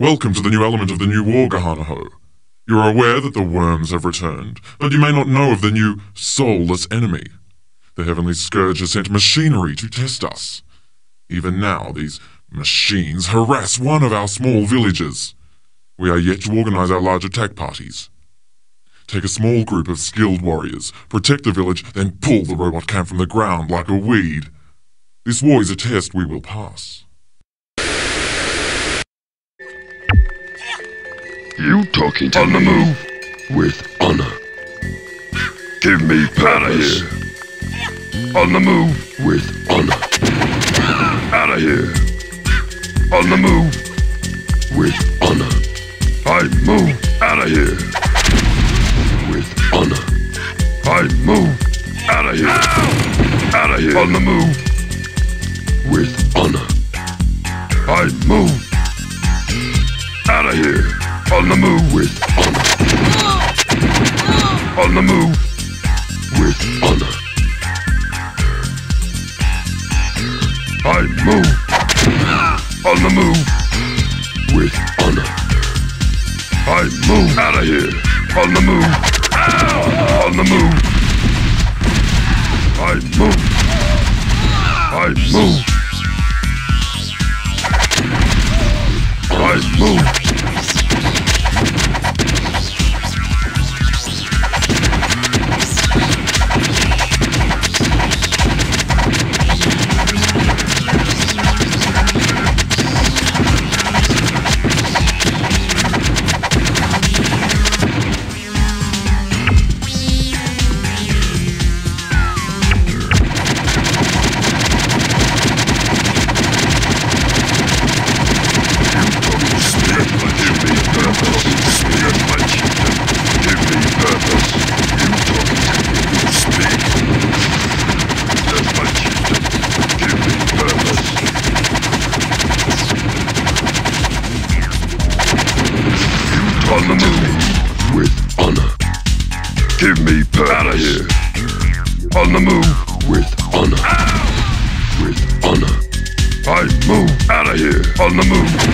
Welcome to the new element of the new war, Gahanaho. You are aware that the worms have returned, but you may not know of the new soulless enemy. The Heavenly Scourge has sent machinery to test us. Even now, these machines harass one of our small villages. We are yet to organize our large attack parties. Take a small group of skilled warriors, protect the village, then pull the robot camp from the ground like a weed. This war is a test we will pass. You talking to me with honor. Give me palace. On the move with honor. Out of here. On the move with honor. I move out of here. With honor. I move out of here. Out of here. On the move with honor. I move out of here. On the move with honor. On the move with honor. I move on the move with honor. I move out of here on the move. On the move. I move. I move. I move. Give me purpose. Out of here. On the move with honor. With honor. I move out of here. On the move.